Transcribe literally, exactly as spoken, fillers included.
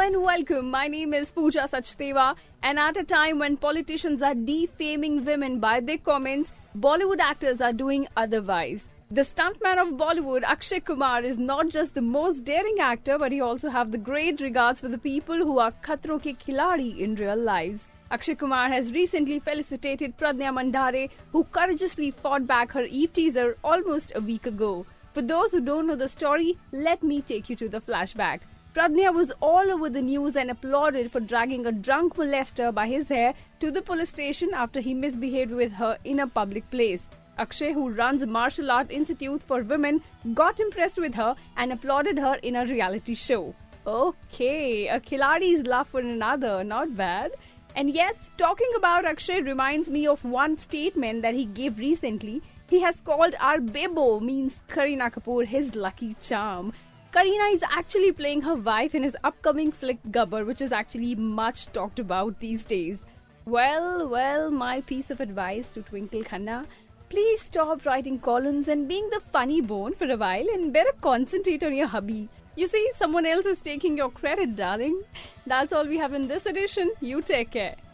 Hello and welcome. My name is Pooja Sachdeva, and at a time when politicians are defaming women by their comments, Bollywood actors are doing otherwise. The stuntman of Bollywood, Akshay Kumar, is not just the most daring actor, but he also has the great regards for the people who are Khatron Ke Khiladi in real lives. Akshay Kumar has recently felicitated Pradnya Mandhare, who courageously fought back her Eve teaser almost a week ago. For those who don't know the story, let me take you to the flashback. Pradnya was all over the news and applauded for dragging a drunk molester by his hair to the police station after he misbehaved with her in a public place. Akshay, who runs a martial art institute for women, got impressed with her and applauded her in a reality show. Okay, a Khiladi's love for another, not bad. And yes, talking about Akshay reminds me of one statement that he gave recently. He has called our bebo, means Kareena Kapoor, his lucky charm. Kareena is actually playing her wife in his upcoming flick Gabbar, which is actually much talked about these days. Well, well, my piece of advice to Twinkle Khanna, please stop writing columns and being the funny bone for a while and better concentrate on your hubby. You see, someone else is taking your credit, darling. That's all we have in this edition. You take care.